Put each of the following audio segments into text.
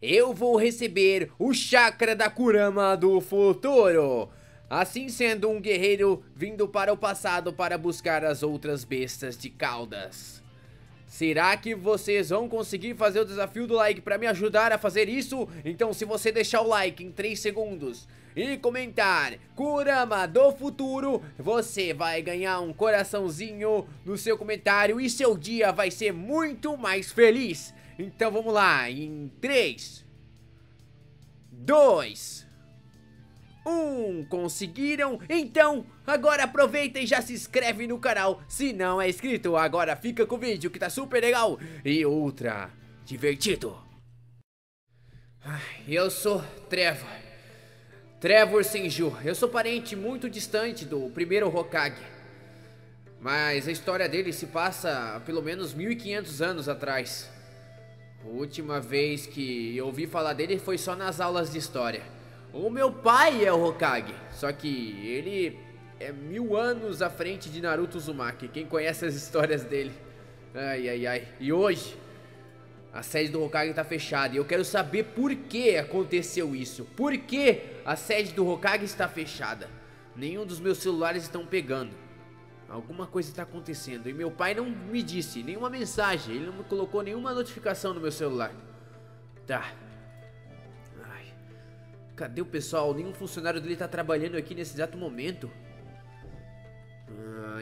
Eu vou receber o chakra da Kurama do futuro. Assim sendo, um guerreiro vindo para o passado para buscar as outras bestas de caudas. Será que vocês vão conseguir fazer o desafio do like para me ajudar a fazer isso? Então se você deixar o like em 3 segundos e comentar Kurama do futuro, você vai ganhar um coraçãozinho no seu comentário e seu dia vai ser muito mais feliz. Então vamos lá, em 3, 2, 1, conseguiram? Então agora aproveita e já se inscreve no canal se não é inscrito. Agora fica com o vídeo que tá super legal e ultra divertido. Eu sou Trevor Senju, eu sou parente muito distante do primeiro Hokage, mas a história dele se passa pelo menos 1500 anos atrás. A última vez que eu ouvi falar dele foi só nas aulas de história. O meu pai é o Hokage, só que ele é 1000 anos à frente de Naruto Uzumaki. Quem conhece as histórias dele? Ai, ai, ai. E hoje, a sede do Hokage tá fechada e eu quero saber por que aconteceu isso. Por que a sede do Hokage está fechada? Nenhum dos meus celulares estão pegando. Alguma coisa está acontecendo e meu pai não me disse nenhuma mensagem, ele não me colocou nenhuma notificação no meu celular. Tá. Ai, cadê o pessoal? Nenhum funcionário dele está trabalhando aqui nesse exato momento.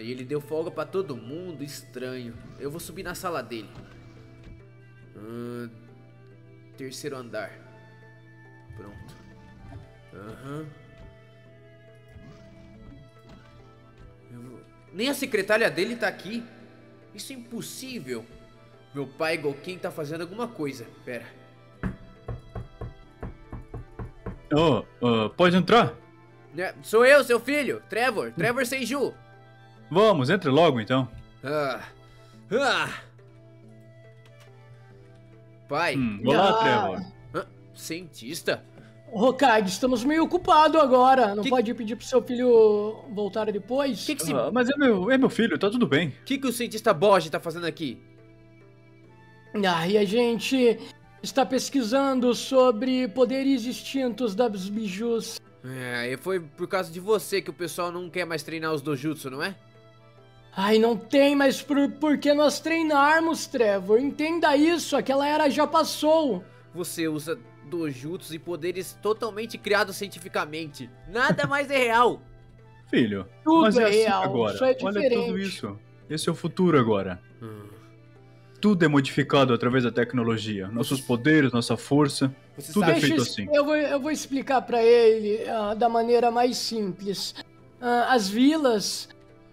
E ele deu folga para todo mundo, estranho. Eu vou subir na sala dele. Terceiro andar. Pronto. Nem a secretária dele tá aqui. Isso é impossível. Meu pai Gouken tá fazendo alguma coisa. Pera. Pode entrar? Sou eu, seu filho, Trevor Senju. Vamos, entre logo então. Pai. Olá, Trevor. Cientista? Hokage, estamos meio ocupados agora. Não pode pedir pro seu filho voltar depois? Mas é meu filho, tá tudo bem. O que o cientista Boge tá fazendo aqui? E a gente está pesquisando sobre poderes distintos dos bijus. E foi por causa de você que o pessoal não quer mais treinar os dojutsu, não é? Não tem mais por que nós treinarmos, Trevor. Entenda isso, aquela era já passou. Você usa dojutsu e poderes totalmente criados cientificamente. Nada mais é real. Filho, tudo mas é assim real, agora. Só é diferente. Olha tudo isso. Esse é o futuro agora. Tudo é modificado através da tecnologia. Nossos poderes, nossa força. Tudo é feito assim. Eu vou explicar pra ele da maneira mais simples. As vilas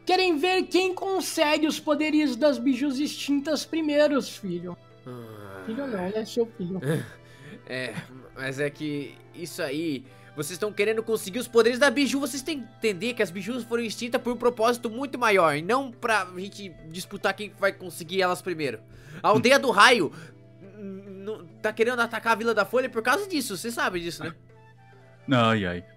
querem ver quem consegue os poderes das bijus extintas primeiros, filho. Filho não, ele é seu filho. Mas é que isso aí, vocês estão querendo conseguir os poderes da biju. Vocês têm que entender que as bijus foram extintas por um propósito muito maior, e não pra gente disputar quem vai conseguir elas primeiro. A aldeia do raio tá querendo atacar a Vila da Folha por causa disso, você sabe disso, né?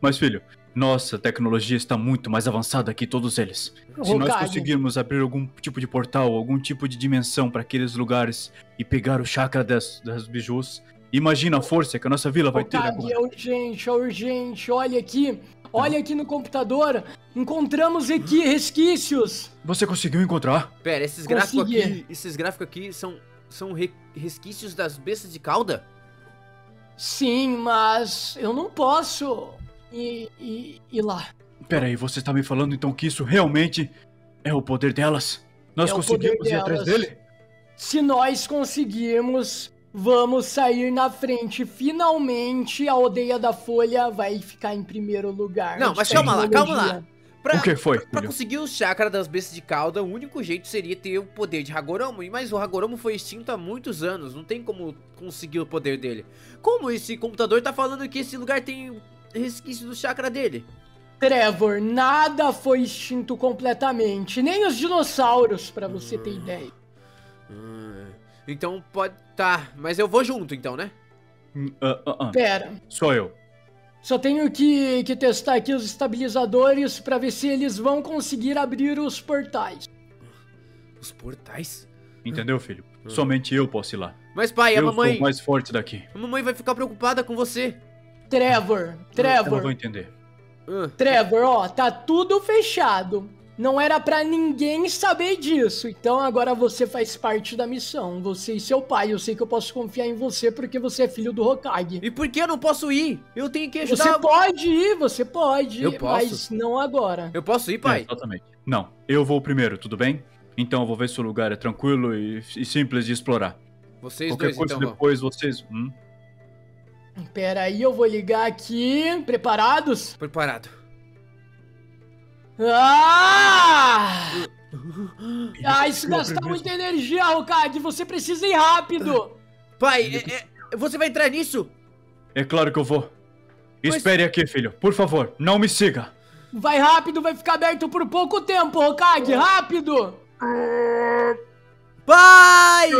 Mas filho, nossa tecnologia está muito mais avançada que todos eles. Se nós conseguirmos abrir algum tipo de portal, algum tipo de dimensão pra aqueles lugares e pegar o chakra das bijus, imagina a força que a nossa vila vai ter agora. É urgente, olha aqui. Olha aqui no computador. Encontramos aqui resquícios. Você conseguiu encontrar? Pera, esses gráficos aqui são resquícios das bestas de cauda? Sim, mas eu não posso ir lá. Pera aí, você tá me falando então que isso realmente é o poder delas? Nós conseguimos ir atrás dele? Se nós conseguirmos, vamos sair na frente. Finalmente a aldeia da Folha vai ficar em primeiro lugar. Não, mas calma lá. O que foi? Pra conseguir o chakra das bestas de cauda, o único jeito seria ter o poder de Hagoromo. Mas o Hagoromo foi extinto há muitos anos. Não tem como conseguir o poder dele. Como esse computador tá falando que esse lugar tem resquício do chakra dele? Trevor, nada foi extinto completamente. Nem os dinossauros, pra você ter ideia. Então pode... Tá, mas eu vou junto então, né? Pera. Só eu. Só tenho que testar aqui os estabilizadores pra ver se eles vão conseguir abrir os portais. Os portais? Entendeu, filho? Somente eu posso ir lá. Mas, pai, eu a mamãe... Eu sou o mais forte daqui. A mamãe vai ficar preocupada com você. Trevor. Ela vai entender. Trevor, ó, tá tudo fechado. Não era pra ninguém saber disso. Então agora você faz parte da missão. Você e seu pai. Eu sei que eu posso confiar em você porque você é filho do Hokage. E por que eu não posso ir? Eu tenho que ajudar... Você pode ir, você pode. Eu posso. Mas não agora. Eu posso ir, pai? É, exatamente. Não, eu vou primeiro, tudo bem? Então eu vou ver se o lugar é tranquilo e simples de explorar. Vocês qualquer dois, coisa então, depois vão. Vocês... Pera aí, eu vou ligar aqui. Preparados? Preparado. Isso gasta muita energia, Hokage. Você precisa ir rápido. Pai, você vai entrar nisso? É claro que eu vou. Mas... Espere aqui, filho. Por favor, não me siga. Vai rápido, vai ficar aberto por pouco tempo, Hokage. Rápido. Pai!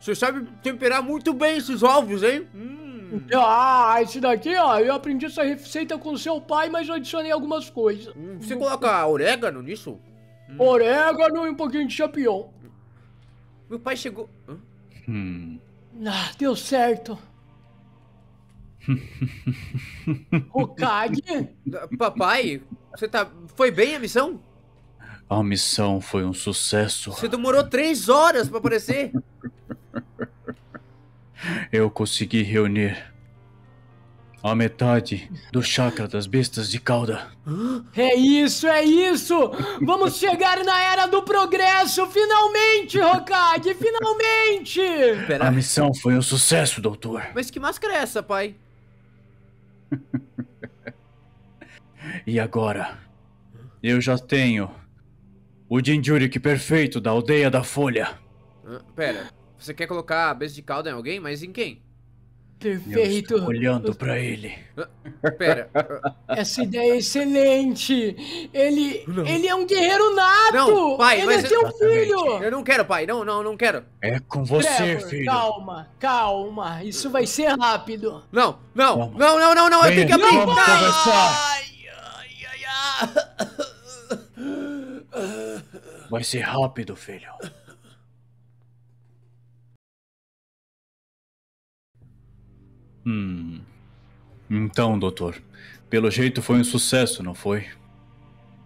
Você sabe temperar muito bem esses ovos, hein? Esse daqui, ó, eu aprendi essa receita com seu pai, mas eu adicionei algumas coisas. Você coloca orégano nisso? Orégano e um pouquinho de champignon. Meu pai chegou... deu certo. Hokage? Papai, você tá... Foi bem a missão? A missão foi um sucesso. Você demorou 3 horas pra aparecer. Eu consegui reunir a metade do chakra das bestas de cauda. É isso! Vamos chegar na era do progresso! Finalmente, Hokage! Finalmente! A missão foi um sucesso, doutor. Mas que máscara é essa, pai? E agora? Eu já tenho o Jinjuriki perfeito da Aldeia da Folha. Pera... Você quer colocar a besta de cauda em alguém? Mas em quem? Perfeito. Eu estou olhando pra ele. Pera. Essa ideia é excelente. Ele é um guerreiro nato. Não, pai, ele é teu filho. Eu não quero, pai. Não quero. É com você, Trevor, filho. Calma. Isso vai ser rápido. Não. Vem, eu tenho que abrir. Vamos conversar. Vai ser rápido, filho. Então, doutor, pelo jeito foi um sucesso, não foi?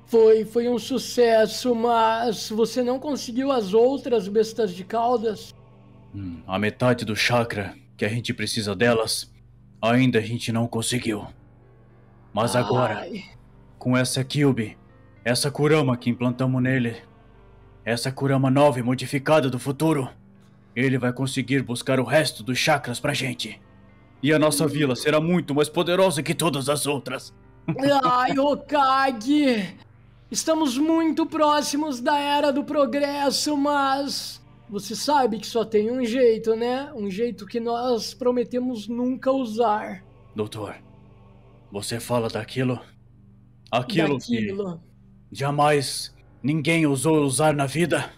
Foi um sucesso, mas você não conseguiu as outras bestas de caudas? A metade do chakra que a gente precisa delas, ainda a gente não conseguiu. Mas agora, com essa Kyuubi, essa Kurama que implantamos nele, essa Kurama nova e modificada do futuro, ele vai conseguir buscar o resto dos chakras pra gente. E a nossa vila será muito mais poderosa que todas as outras. Hokage! Estamos muito próximos da era do progresso, mas... Você sabe que só tem um jeito, né? Um jeito que nós prometemos nunca usar. Doutor, você fala daquilo? Aquilo que jamais ninguém ousou usar na vida?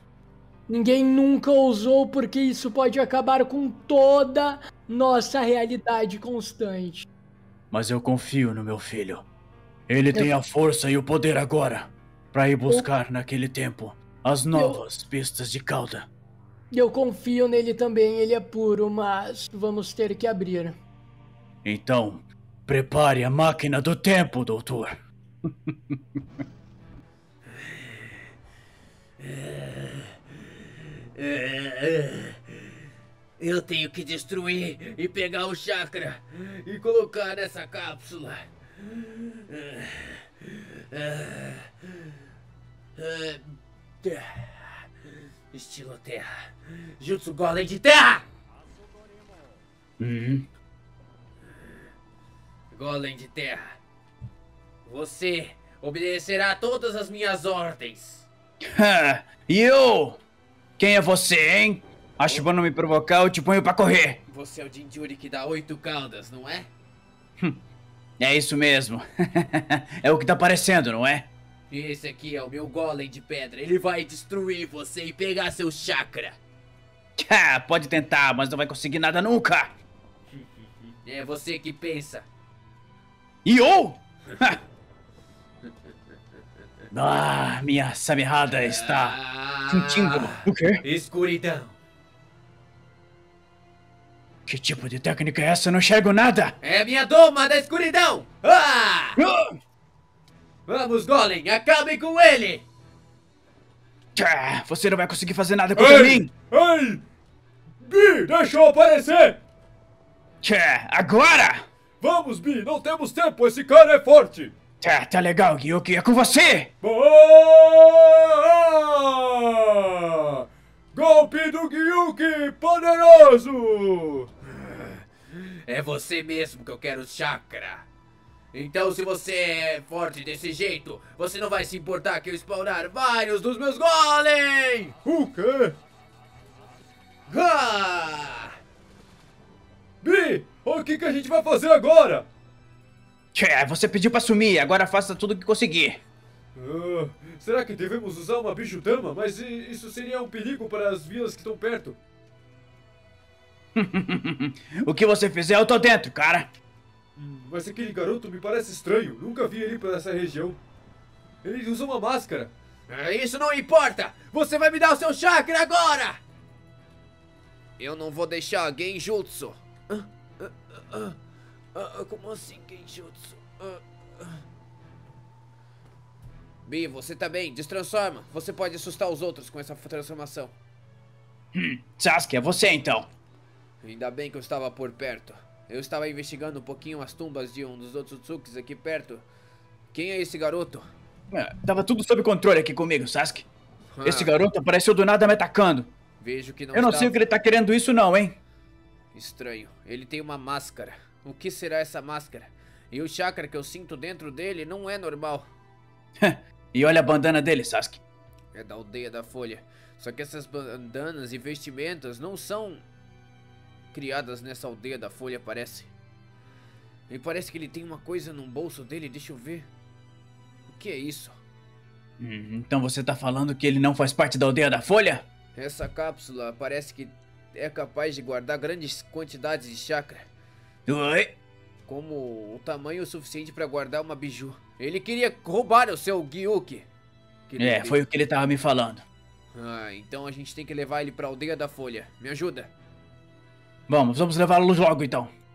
Ninguém nunca ousou porque isso pode acabar com toda nossa realidade constante. Mas eu confio no meu filho. Ele tem a força e o poder agora para ir buscar naquele tempo as novas pistas de cauda. Eu confio nele também, ele é puro, mas vamos ter que abrir. Então, prepare a máquina do tempo, doutor. Eu tenho que destruir e pegar o chakra e colocar nessa cápsula. Estilo terra. Jutsu Golem de terra! Golem de terra. Você obedecerá a todas as minhas ordens. E eu? Quem é você, hein? Acho bom não me provocar, eu te ponho pra correr. Você é o Jinjuriki que dá 8 caudas, não é? É isso mesmo. É o que tá aparecendo, não é? E esse aqui é o meu golem de pedra. Ele vai destruir você e pegar seu chakra. Pode tentar, mas não vai conseguir nada nunca. É você que pensa. E eu? Ah, minha Samihada está sentindo o quê? Escuridão. Que tipo de técnica é essa? Eu não enxergo nada. É minha doma da escuridão. Ah! Vamos, Golem, acabem com ele. Você não vai conseguir fazer nada contra mim. Ei! Bi, deixa eu aparecer. Agora! Vamos, Bi, não temos tempo, esse cara é forte. Tá legal, Gyūki, é com você! Boa! Golpe do Gyūki poderoso! É você mesmo que eu quero chakra. Então se você é forte desse jeito, você não vai se importar que eu spawnar vários dos meus golem! O quê? Ah! Bi, o que a gente vai fazer agora? Você pediu pra sumir, agora faça tudo o que conseguir. Será que devemos usar uma bicho-dama? Mas isso seria um perigo para as vilas que estão perto. O que você fizer, eu tô dentro, cara. Mas aquele garoto me parece estranho. Nunca vi ele pra essa região. Ele usa uma máscara. Isso não importa. Você vai me dar o seu chakra agora. Eu não vou deixar Genjutsu. Como assim, Genjutsu? Bi, você também. Destransforma. Você pode assustar os outros com essa transformação. Sasuke, é você então. Ainda bem que eu estava por perto. Eu estava investigando um pouquinho as tumbas de um dos Otsutsukis aqui perto. Quem é esse garoto? Tava tudo sob controle aqui comigo, Sasuke. Esse garoto apareceu do nada me atacando. Vejo que não. Eu não sei o que ele tá querendo isso não, hein? Estranho. Ele tem uma máscara. O que será essa máscara? E o chakra que eu sinto dentro dele não é normal. E olha a bandana dele, Sasuke. É da aldeia da folha. Só que essas bandanas e vestimentas não são criadas nessa aldeia da folha, parece. E parece que ele tem uma coisa no bolso dele, deixa eu ver. O que é isso? Então você tá falando que ele não faz parte da aldeia da folha? Essa cápsula parece que é capaz de guardar grandes quantidades de chakra. Oi? Como o tamanho suficiente pra guardar uma biju. Ele queria roubar o seu Gyūki. Foi o que ele tava me falando. Então a gente tem que levar ele pra aldeia da folha. Me ajuda. Vamos levá-lo logo então.